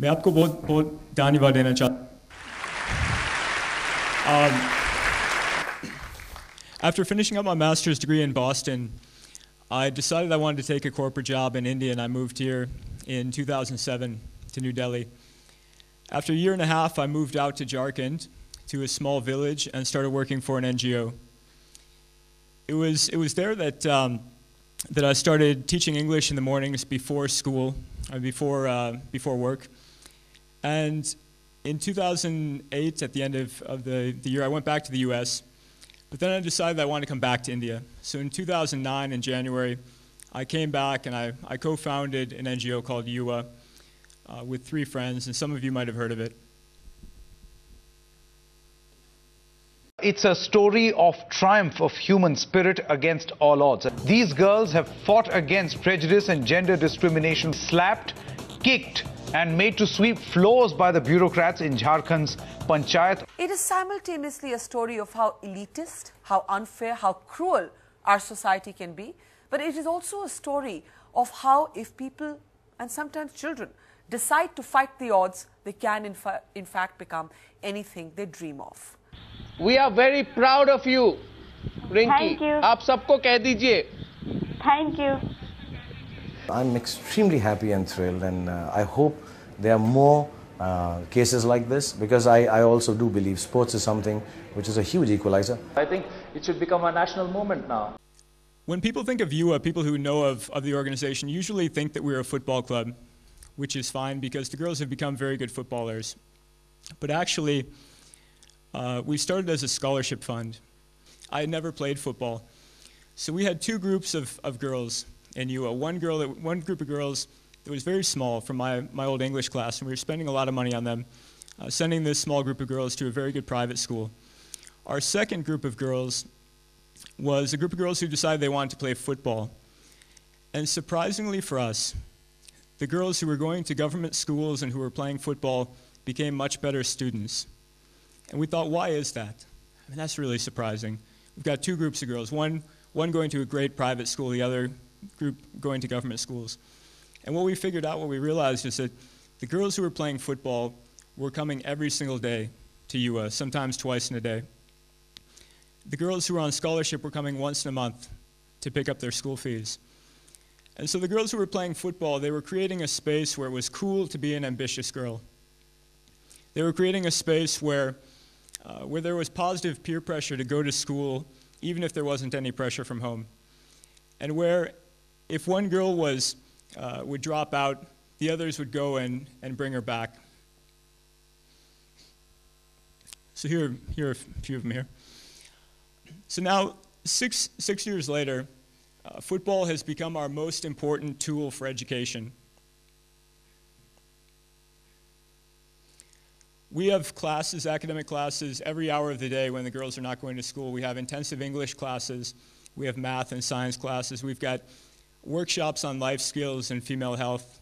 मैं आपको बहुत बहुत धन्यवाद देना चाहता हूँ। After finishing up my master's degree in Boston, I decided I wanted to take a corporate job in India, and I moved here in 2007 to New Delhi. After a year and a half, I moved out to Jharkhand, to a small village, and started working for an NGO. It was there that that I started teaching English in the mornings before school, before work. And in 2008, at the end of the year, I went back to the U.S. But then I decided I wanted to come back to India. So in 2009, in January, I came back and I co-founded an NGO called Yuwa with three friends, and some of you might have heard of it. It's a story of triumph of human spirit against all odds. These girls have fought against prejudice and gender discrimination, slapped, kicked, and made to sweep floors by the bureaucrats in Jharkhand's panchayat. It is simultaneously a story of how elitist, how unfair, how cruel our society can be. But it is also a story of how, if people, and sometimes children, decide to fight the odds, they can in fact become anything they dream of. We are very proud of you, Rinky. Thank you. आप सबको कह दीजिए. Thank you. I'm extremely happy and thrilled, and I hope there are more cases like this, because I also do believe sports is something which is a huge equalizer. I think it should become a national movement now. When people think of Yuwa, people who know of the organization usually think that we're a football club, which is fine because the girls have become very good footballers. But actually, we started as a scholarship fund. I had never played football. So we had two groups of girls in Yuwa. One group of girls that was very small from my old English class, and we were spending a lot of money on them, sending this small group of girls to a very good private school. Our second group of girls was a group of girls who decided they wanted to play football. And surprisingly for us, the girls who were going to government schools and who were playing football became much better students. And we thought, why is that? I mean, that's really surprising. We've got two groups of girls, one going to a great private school, the other group going to government schools. And what we figured out, what we realized, is that the girls who were playing football were coming every single day to Yuwa, sometimes twice in a day. The girls who were on scholarship were coming once in a month to pick up their school fees. And so the girls who were playing football, they were creating a space where it was cool to be an ambitious girl. They were creating a space where there was positive peer pressure to go to school, even if there wasn't any pressure from home. And where if one girl would drop out, the others would go and bring her back. So here are a few of them here. So now, six years later, football has become our most important tool for education. We have classes, academic classes, every hour of the day when the girls are not going to school. We have intensive English classes. We have math and science classes. We've got workshops on life skills and female health.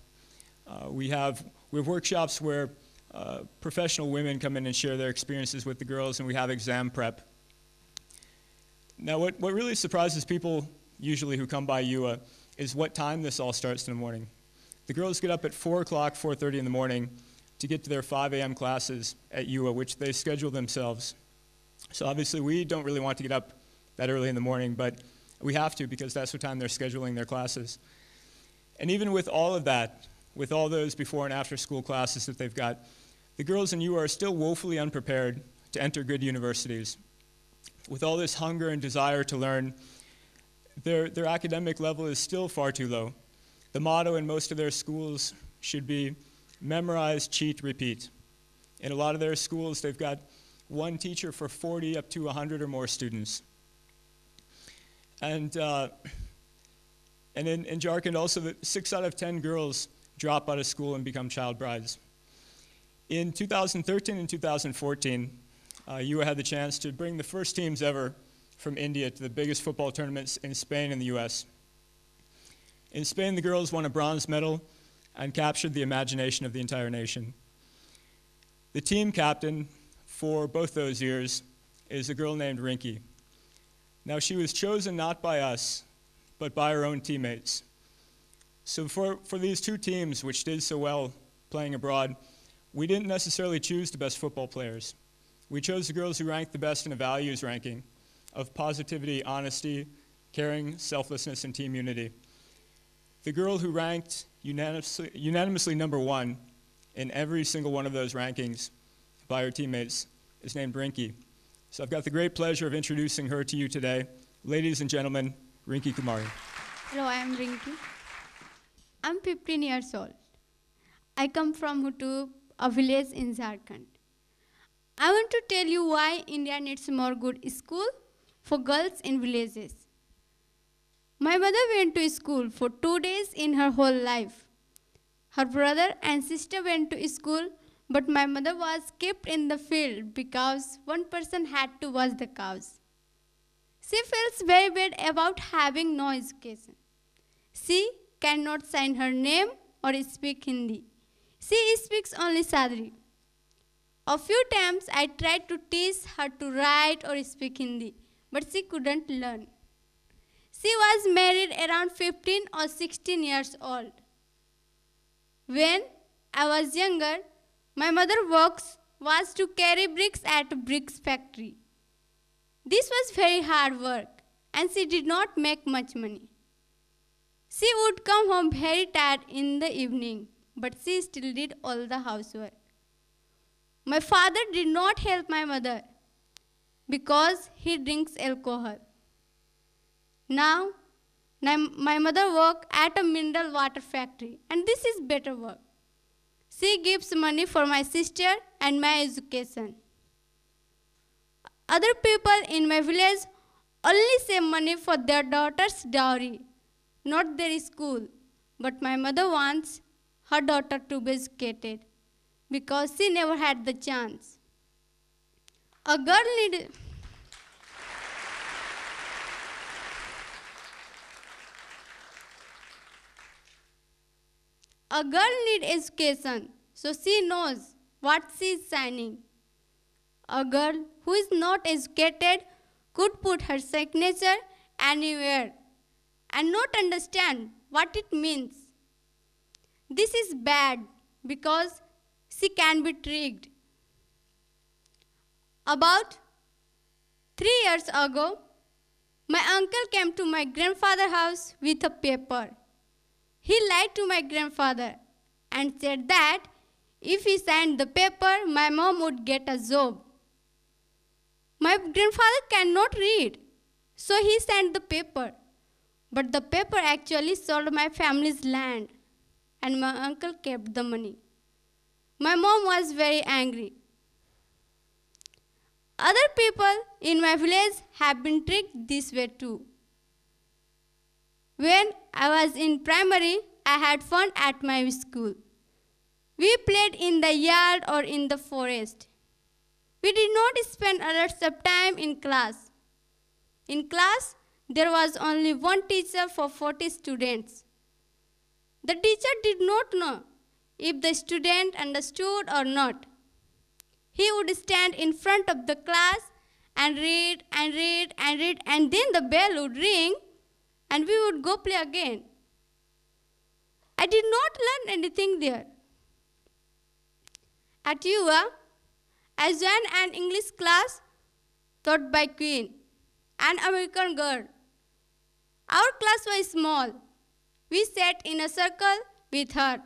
We have workshops where professional women come in and share their experiences with the girls, and we have exam prep. Now, what really surprises people usually who come by Yuwa is what time this all starts in the morning. The girls get up at 4 o'clock, 4:30 in the morning, to get to their 5 a.m. classes at Yuwa, which they schedule themselves. So obviously we don't really want to get up that early in the morning, but we have to because that's the time they're scheduling their classes. And even with all of that, with all those before and after school classes that they've got, the girls in Yuwa are still woefully unprepared to enter good universities. With all this hunger and desire to learn, their academic level is still far too low. The motto in most of their schools should be, memorize, cheat, repeat. In a lot of their schools, they've got one teacher for 40 up to 100 or more students. And in Jharkhand also, 6 out of 10 girls drop out of school and become child brides. In 2013 and 2014, Yuwa had the chance to bring the first teams ever from India to the biggest football tournaments in Spain and the US. In Spain, the girls won a bronze medal and captured the imagination of the entire nation. The team captain for both those years is a girl named Rinky. Now, she was chosen not by us, but by her own teammates. So for these two teams, which did so well playing abroad, we didn't necessarily choose the best football players. We chose the girls who ranked the best in a values ranking of positivity, honesty, caring, selflessness, and team unity. The girl who ranked unanimously number one in every single one of those rankings by her teammates is named Rinky. So I've got the great pleasure of introducing her to you today. Ladies and gentlemen, Rinky Kumari. Hello, I'm Rinky. I'm 15 years old. I come from Hutu, a village in Jharkhand. I want to tell you why India needs more good school for girls in villages. My mother went to school for 2 days in her whole life. Her brother and sister went to school, but my mother was kept in the field because one person had to watch the cows. She feels very bad about having no education. She cannot sign her name or speak Hindi. She speaks only Sadri. A few times I tried to teach her to write or speak Hindi, but she couldn't learn. She was married around 15 or 16 years old. When I was younger, my mother's work was to carry bricks at a bricks factory. This was very hard work, and she did not make much money. She would come home very tired in the evening, but she still did all the housework. My father did not help my mother because he drinks alcohol. Now, my mother works at a mineral water factory, and this is better work. She gives money for my sister and my education. Other people in my village only save money for their daughter's dowry, not their school. But my mother wants her daughter to be educated, because she never had the chance. A girl needs education, so she knows what she is signing. A girl who is not educated could put her signature anywhere and not understand what it means. This is bad because she can be tricked. About 3 years ago, my uncle came to my grandfather's house with a paper. He lied to my grandfather and said that if he signed the paper, my mom would get a job. My grandfather cannot read, so he signed the paper. But the paper actually sold my family's land, and my uncle kept the money. My mom was very angry. Other people in my village have been tricked this way too. When I was in primary, I had fun at my school. We played in the yard or in the forest. We did not spend a lot of time in class. In class, there was only one teacher for 40 students. The teacher did not know if the student understood or not. He would stand in front of the class and read, and then the bell would ring, and we would go play again. I did not learn anything there. At Yuwa, I joined an English class taught by Queen, an American girl. Our class was small. We sat in a circle with her,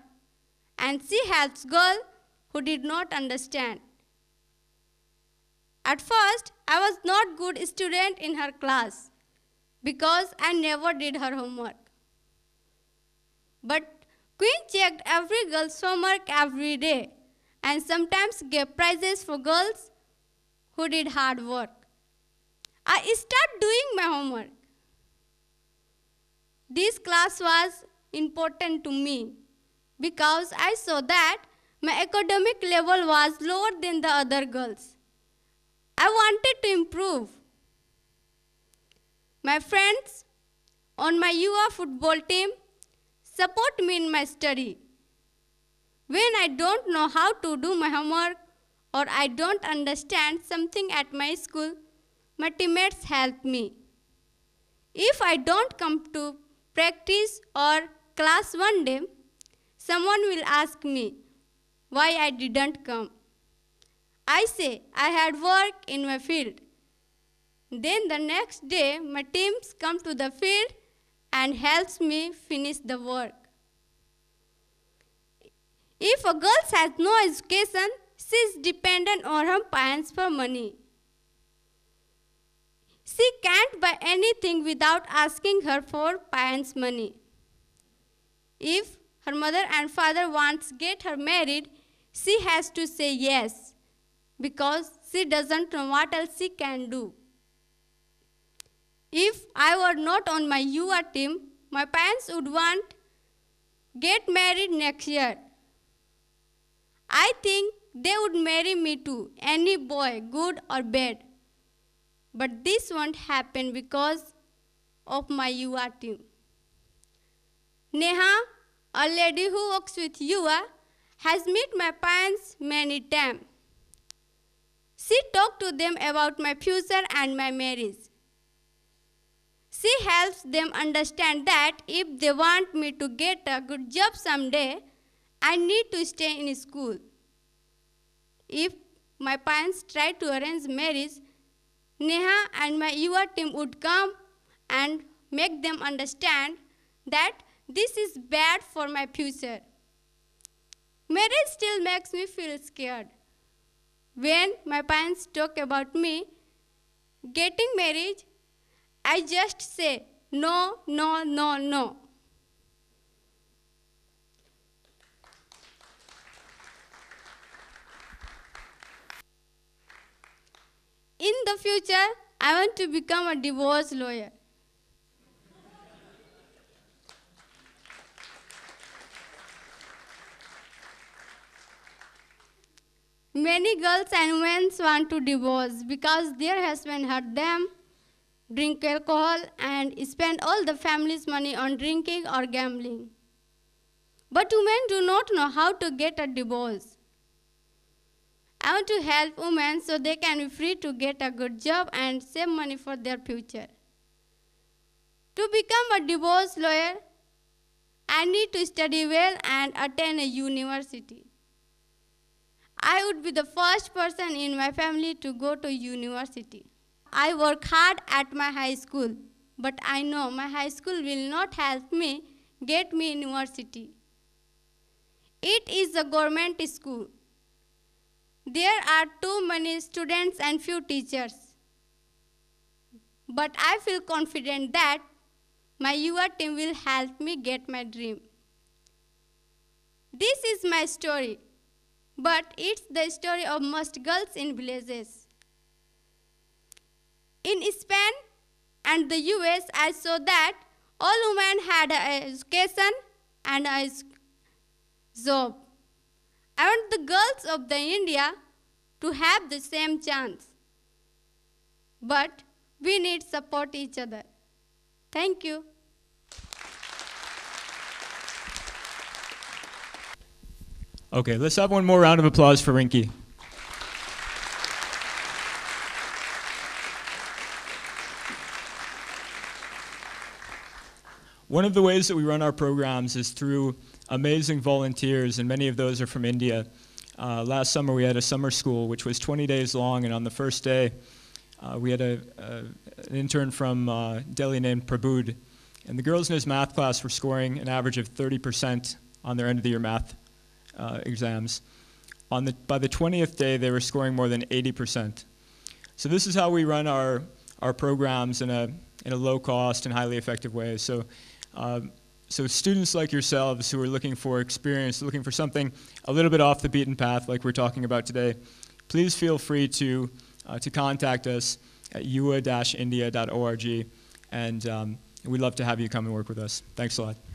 and she helps girls who did not understand. At first, I was not a good student in her class because I never did her homework. But Queen checked every girl's homework every day and sometimes gave prizes for girls who did hard work. I started doing my homework. This class was important to me, because I saw that my academic level was lower than the other girls. I wanted to improve. My friends on my Yuwa football team support me in my study. When I don't know how to do my homework or I don't understand something at my school, my teammates help me. If I don't come to practice or class one day, someone will ask me, why I didn't come. I say, I had work in my field. Then the next day, my teams come to the field and helps me finish the work. If a girl has no education, she is dependent on her parents for money. She can't buy anything without asking her for parents' money. If her mother and father wants to get her married, she has to say yes, because she doesn't know what else she can do. If I were not on my Yuwa team, my parents would want to get married next year. I think they would marry me too, any boy, good or bad. But this won't happen because of my Yuwa team. Neha, a lady who works with Yuwa, has met my parents many times. She talked to them about my future and my marriage. She helps them understand that if they want me to get a good job someday, I need to stay in school. If my parents try to arrange marriage, Neha and my Yuwa team would come and make them understand that this is bad for my future. Marriage still makes me feel scared. When my parents talk about me getting married, I just say, no, no, no, no. In the future, I want to become a divorce lawyer. Many girls and women want to divorce because their husband hurt them, drink alcohol, and spend all the family's money on drinking or gambling. But women do not know how to get a divorce. I want to help women so they can be free to get a good job and save money for their future. To become a divorce lawyer, I need to study well and attend a university. I would be the first person in my family to go to university. I work hard at my high school, but I know my high school will not help me get me university. It is a government school. There are too many students and few teachers. But I feel confident that my Yuwa team will help me get my dream. This is my story, but it's the story of most girls in villages. In Spain and the US, I saw that all women had an education and a job. I want the girls of the India to have the same chance. But we need to support each other. Thank you. Okay, let's have one more round of applause for Rinky. One of the ways that we run our programs is through amazing volunteers, and many of those are from India. Last summer we had a summer school which was 20 days long, and on the first day we had an intern from Delhi named Prabhud, and the girls in his math class were scoring an average of 30% on their end-of-the-year math exams. By the 20th day they were scoring more than 80%. So this is how we run our programs in a low-cost and highly effective way. So students like yourselves who are looking for experience, looking for something a little bit off the beaten path like we're talking about today, please feel free to contact us at yuwa-india.org, and we'd love to have you come and work with us. Thanks a lot.